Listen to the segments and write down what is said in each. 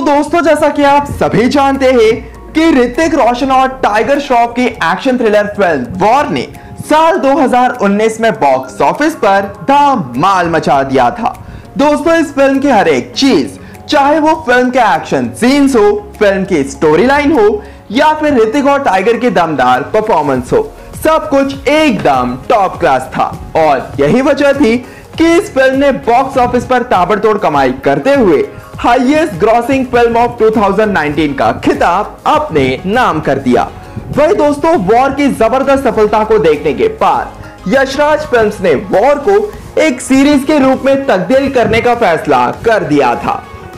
तो दोस्तों जैसा कि आप सभी जानते हैं कि रितिक रोशन और टाइगर श्रॉफ की एक्शन थ्रिलर फिल्म वॉर ने साल 2019 में बॉक्स ऑफिस पर धमाल मचा दिया था। दोस्तों इस फिल्म की हर एक चीज, चाहे वो फिल्म के एक्शन सीन्स हो, फिल्म की स्टोरी लाइन हो या फिर रितिक और टाइगर की दमदार परफॉर्मेंस हो, सब कुछ एकदम टॉप क्लास था। और यही वजह थी कि इस फिल्म ने बॉक्स ऑफिस पर ताबड़तोड़ कमाई करते हुए हाईएस्ट ग्रॉसिंग फिल्म ऑफ 2019 का खिताब अपने नाम कर दिया। वही दोस्तों वॉर की जबरदस्त सफलता को देखने के बाद यशराज फिल्म्स ने वॉर को एक सीरीज के रूप में तब्दील करने का फैसला कर दिया था।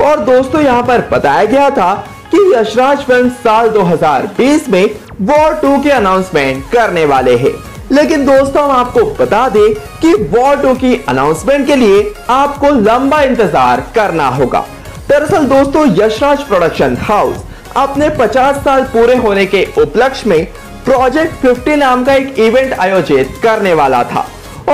और दोस्तों यहां पर बताया गया था कि यशराज फिल्म्स साल 2020 में वॉर 2 की अनाउंसमेंट करने वाले हैं। लेकिन दोस्तों हम आपको बता दें कि वॉर 2 की अनाउंसमेंट के लिए आपको लंबा इंतजार करना होगा। दरअसल दोस्तों यशराज प्रोडक्शन हाउस अपने 50 साल पूरे होने के उपलक्ष्य में प्रोजेक्ट 50 नाम का एक इवेंट आयोजित करने वाला था।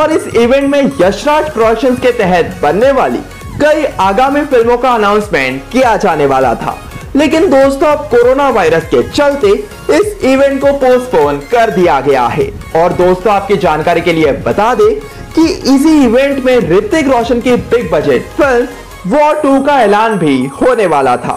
और इस इवेंट में यशराज प्रोडक्शंस के तहत बनने वाली कई आगामी फिल्मों का अनाउंसमेंट किया जाने वाला था। लेकिन दोस्तों अब कोरोना वायरस के चलते इस इवेंट को पोस्टपोन कर दिया गया है। और दोस्तों आपकी जानकारी के लिए बता दें कि इसी इवेंट में ऋतिक रोशन की बिग बजट फिल्म वॉर 2 का ऐलान भी होने वाला था।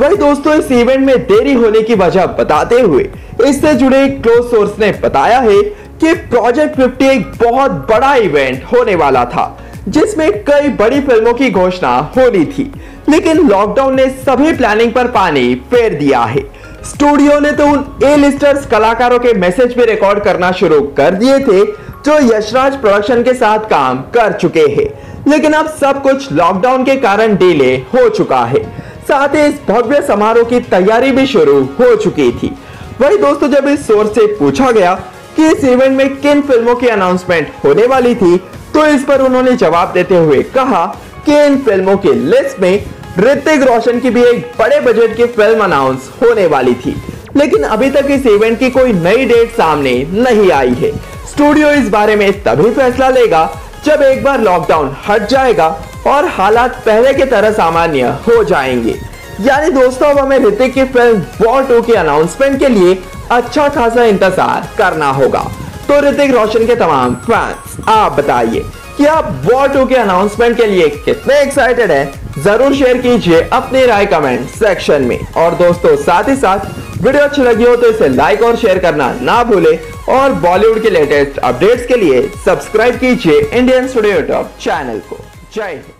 वही दोस्तों इस इवेंट में देरी होने की वजह बताते हुए इससे जुड़े क्लोज सोर्स ने बताया है कि प्रोजेक्ट 50 एक बहुत बड़ा इवेंट होने वाला था जिसमें कई बड़ी फिल्मों की घोषणा होनी थी। लेकिन लॉकडाउन ने सभी प्लानिंग पर पानी फेर दिया है। स्टूडियो ने तो उन ए-लिस्टर्स कलाकारों के मैसेज भी रिकॉर्ड करना शुरू कर दिए थे जो यशराज प्रोडक्शन के साथ काम कर चुके हैं। लेकिन अब सब कुछ लॉकडाउन के कारण डिले हो चुका है। साथ ही इस भव्य समारोह की तैयारी भी शुरू हो चुकी थी। वही दोस्तों जब इस सोर्स से पूछा गया कि इस इवेंट में किन फिल्मों की अनाउंसमेंट होने वाली थी, तो इस पर उन्होंने जवाब देते हुए कहा कि इन फिल्मों के लिस्ट में ऋतिक रोशन की भी एक बड़े बजट की फिल्म अनाउंस होने वाली थी। लेकिन अभी तक इस इवेंट की कोई नई डेट सामने नहीं आई है। स्टूडियो इस बारे में तभी फैसला लेगा जब एक बार लॉकडाउन हट जाएगा और हालात पहले की तरह सामान्य हो जाएंगे। यानी दोस्तों अब हमें ऋतिक की फिल्म वॉर 2 की अनाउंसमेंट के लिए अच्छा खासा इंतजार करना होगा। तो ऋतिक रोशन के तमाम फैंस, आप बताइए कि आप वॉर 2 के अनाउंसमेंट के लिए कितने एक्साइटेड हैं? जरूर शेयर कीजिए अपनी राय कमेंट सेक्शन में। और दोस्तों साथ ही साथ वीडियो अच्छी लगी हो तो इसे लाइक और शेयर करना ना भूले। और बॉलीवुड के लेटेस्ट अपडेट्स के लिए सब्सक्राइब कीजिए इंडियन स्टूडियो यूट्यूब चैनल को। जय हिंद।